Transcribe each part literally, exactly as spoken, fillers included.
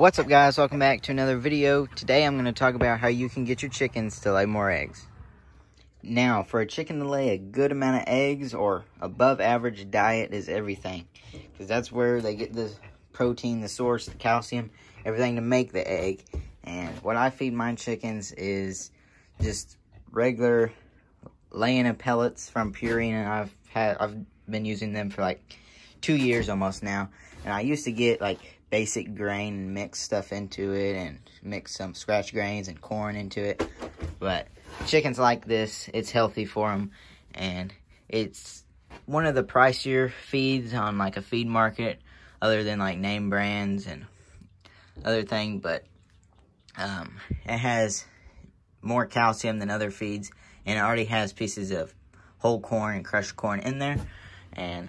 What's up, guys? Welcome back to another video. Today I'm going to talk about how you can get your chickens to lay more eggs. Now, for a chicken to lay a good amount of eggs or above average diet is everything, because that's where they get the protein, the source, the calcium, everything to make the egg. And what I feed my chickens is just regular laying of pellets from Purina, and I've had I've been using them for like two years almost now. And I used to get like basic grain and mix stuff into it, and mix some scratch grains and corn into it. But chickens like this, it's healthy for them, and it's one of the pricier feeds on like a feed market, other than like name brands and other thing. But um, it has more calcium than other feeds, and it already has pieces of whole corn and crushed corn in there, and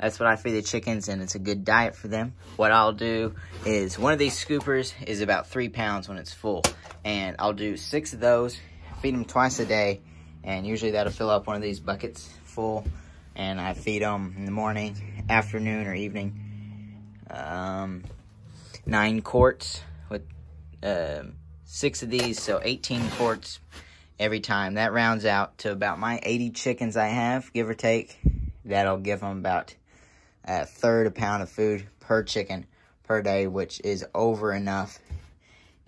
that's what I feed the chickens, and it's a good diet for them. What I'll do is, one of these scoopers is about three pounds when it's full, and I'll do six of those, feed them twice a day, and usually that'll fill up one of these buckets full, and I feed them in the morning, afternoon, or evening. Um, nine quarts with uh, six of these, so eighteen quarts every time. That rounds out to about my eighty chickens I have, give or take. That'll give them about a third a pound of food per chicken per day, which is over enough.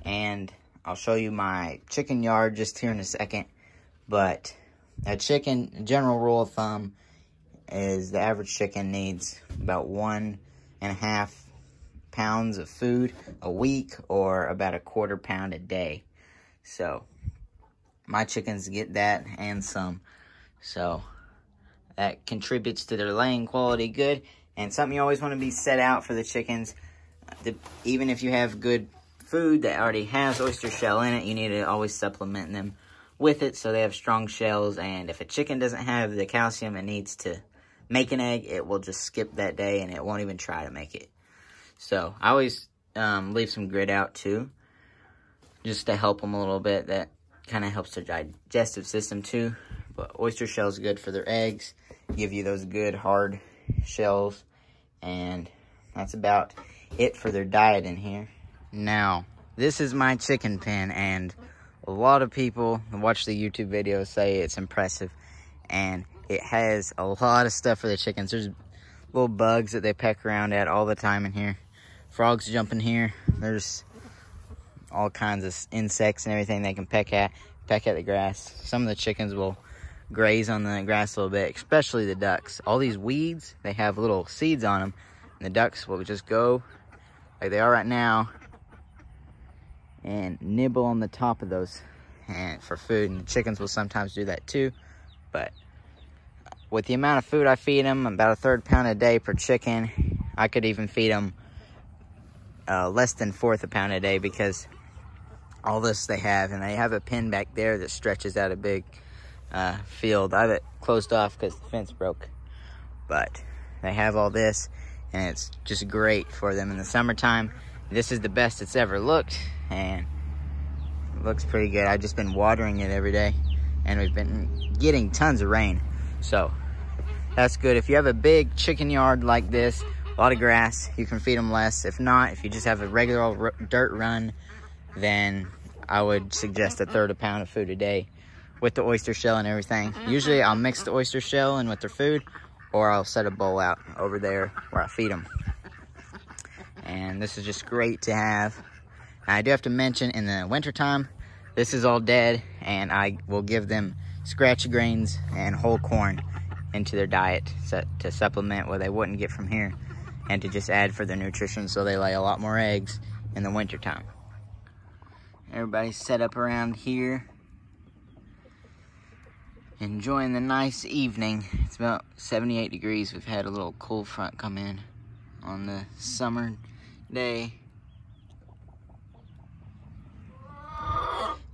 And I'll show you my chicken yard just here in a second. But a chicken, general rule of thumb, is the average chicken needs about one and a half pounds of food a week, or about a quarter pound a day. So my chickens get that and some. So that contributes to their laying quality good, and something you always want to be set out for the chickens. The, even if you have good food that already has oyster shell in it, you need to always supplement them with it so they have strong shells. And if a chicken doesn't have the calcium it needs to make an egg, it will just skip that day and it won't even try to make it. So I always um, leave some grit out too, just to help them a little bit. That kind of helps their digestive system too. But oyster shell is good for their eggs, give you those good hard shells, and that's about it for their diet in here. Now, this is my chicken pen, and a lot of people who watch the YouTube videos say it's impressive, and it has a lot of stuff for the chickens. There's little bugs that they peck around at all the time in here. Frogs jump in here. There's all kinds of insects and everything they can peck at, peck at the grass. Some of the chickens will graze on the grass a little bit, especially the ducks. All these weeds, they have little seeds on them, and the ducks will just go like they are right now and nibble on the top of those and for food. And the chickens will sometimes do that too. But with the amount of food I feed them, about a third pound a day per chicken, I could even feed them uh, less than fourth a pound a day, because all this they have, and they have a pen back there that stretches out a big Uh, field. I have it closed off because the fence broke, but they have all this, and it's just great for them in the summertime. This is the best it's ever looked, and it looks pretty good. I've just been watering it every day, and we've been getting tons of rain, so that's good. If you have a big chicken yard like this, a lot of grass, you can feed them less. If not, if you just have a regular old dirt run, then I would suggest a third a pound of food a day with the oyster shell and everything. Usually I'll mix the oyster shell in with their food, or I'll set a bowl out over there where I feed them. And this is just great to have. I do have to mention, in the wintertime, this is all dead, and I will give them scratch grains and whole corn into their diet to supplement what they wouldn't get from here, and to just add for their nutrition so they lay a lot more eggs in the wintertime. Everybody's set up around here, enjoying the nice evening. It's about seventy-eight degrees. We've had a little cool front come in on the summer day.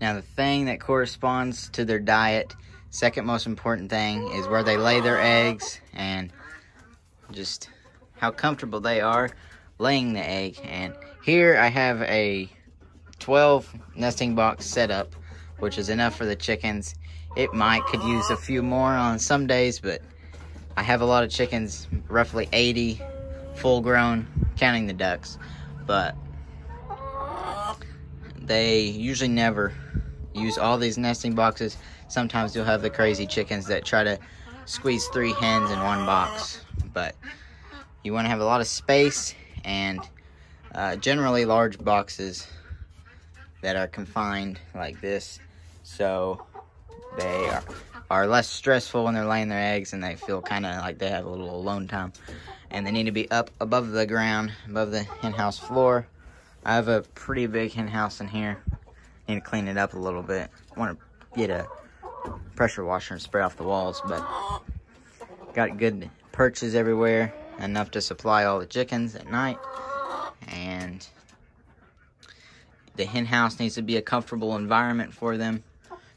Now, the thing that corresponds to their diet, second most important thing, is where they lay their eggs and just how comfortable they are laying the egg. And here I have a twelve nesting box set up, which is enough for the chickens. It might could use a few more on some days, but I have a lot of chickens, roughly eighty full grown, counting the ducks. But They usually never use all these nesting boxes. Sometimes you'll have the crazy chickens that try to squeeze three hens in one box, but you want to have a lot of space, and uh, generally large boxes that are confined like this, so they are, are less stressful when they're laying their eggs, and they feel kind of like they have a little alone time. And they need to be up above the ground, above the hen house floor. I have a pretty big hen house in here. Need to clean it up a little bit. I want to get a pressure washer and spray off the walls, but got good perches everywhere, enough to supply all the chickens at night. And the hen house needs to be a comfortable environment for them.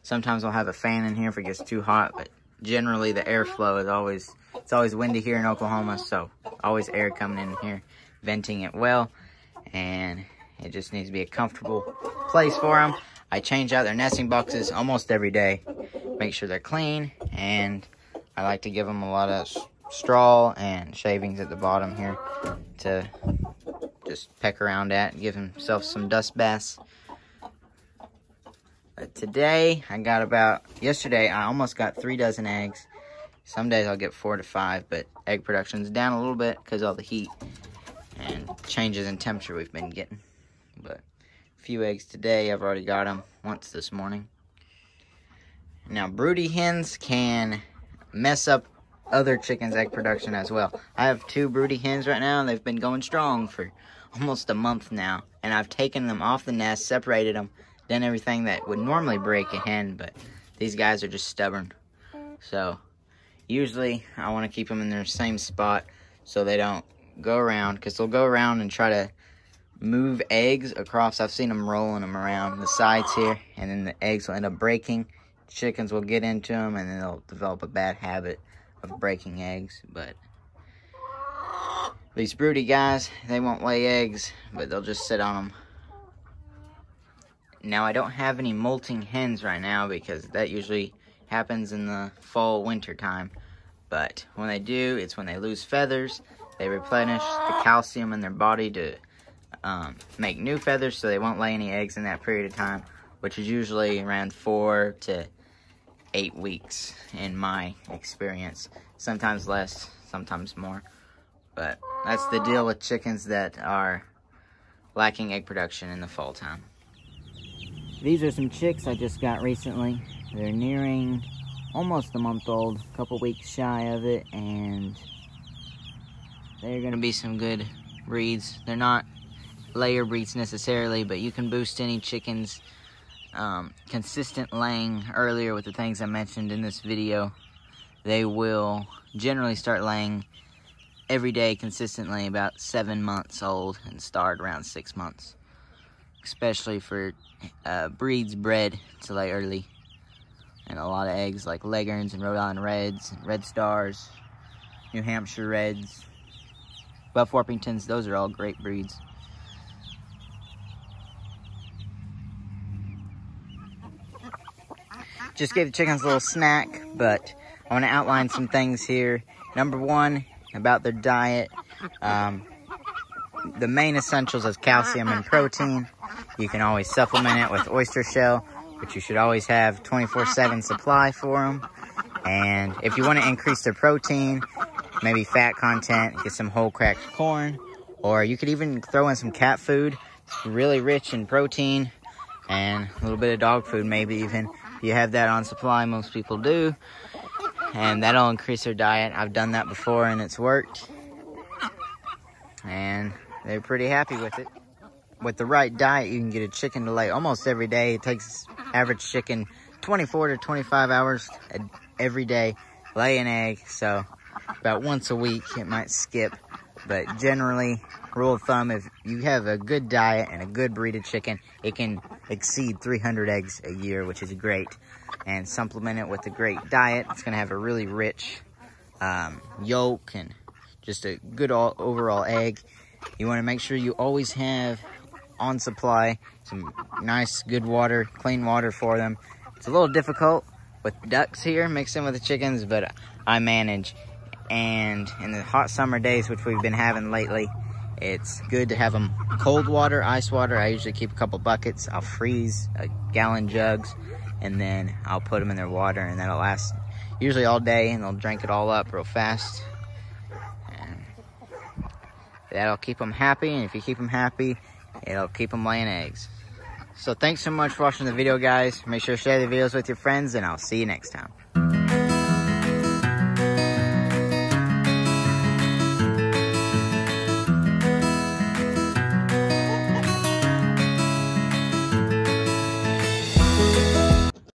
Sometimes I'll have a fan in here if it gets too hot, but generally the airflow is always, it's always windy here in Oklahoma, so always air coming in here, venting it well, and it just needs to be a comfortable place for them. I change out their nesting boxes almost every day, make sure they're clean, and I like to give them a lot of straw and shavings at the bottom here to just peck around at and give himself some dust baths. But today, I got about, yesterday I almost got three dozen eggs. Some days I'll get four to five, but egg production's down a little bit because all the heat and changes in temperature we've been getting. But a few eggs today, I've already got them once this morning. Now, broody hens can mess up other chickens' egg production as well. I have two broody hens right now, and they've been going strong for almost a month now. And I've taken them off the nest, separated them, done everything that would normally break a hen, but these guys are just stubborn. So usually I want to keep them in their same spot so they don't go around, because they'll go around and try to move eggs across. I've seen them rolling them around the sides here, and then the eggs will end up breaking. Chickens will get into them, and then they'll develop a bad habit of breaking eggs. But these broody guys, they won't lay eggs, but they'll just sit on them. Now, I don't have any molting hens right now because that usually happens in the fall winter time, but when they do, it's when they lose feathers. They replenish the calcium in their body to um, make new feathers, so they won't lay any eggs in that period of time, which is usually around four to eight weeks in my experience, sometimes less, sometimes more. But that's the deal with chickens that are lacking egg production in the fall time. These are some chicks I just got recently. They're nearing almost a month old, a couple weeks shy of it, and they're gonna be some good breeds. They're not layer breeds necessarily, but you can boost any chicken's um, consistent laying earlier with the things I mentioned in this video. They will generally start laying every day consistently about seven months old and start around six months, especially for uh, breeds bred to lay early. And a lot of eggs like Leghorns and Rhode Island Reds, and Red Stars, New Hampshire Reds, Buff Orpingtons, those are all great breeds. Just gave the chickens a little snack, but I want to outline some things here. Number one, about their diet. Um, the main essentials is calcium and protein. You can always supplement it with oyster shell, but you should always have twenty-four seven supply for them. And if you want to increase their protein, maybe fat content, get some whole cracked corn, or you could even throw in some cat food. It's really rich in protein, and a little bit of dog food maybe even. If you have that on supply, most people do, and that'll increase their diet. I've done that before, and it's worked, and they're pretty happy with it. With the right diet, you can get a chicken to lay almost every day. It takes average chicken twenty-four to twenty-five hours every day, lay an egg, so about once a week it might skip. But generally, rule of thumb, if you have a good diet and a good breed of chicken, it can exceed three hundred eggs a year, which is great. And supplement it with a great diet. It's going to have a really rich um, yolk and just a good all overall egg. You want to make sure you always have on supply some nice good water, clean water for them. It's a little difficult with ducks here mixed in with the chickens, but I manage. And in the hot summer days, which we've been having lately, It's good to have them cold water, ice water. I usually keep a couple buckets. I'll freeze a gallon jugs, and then I'll put them in their water, and that'll last usually all day, and they'll drink it all up real fast. And that'll keep them happy, and if you keep them happy, it'll keep them laying eggs. So thanks so much for watching the video, guys. Make sure to share the videos with your friends, and I'll see you next time.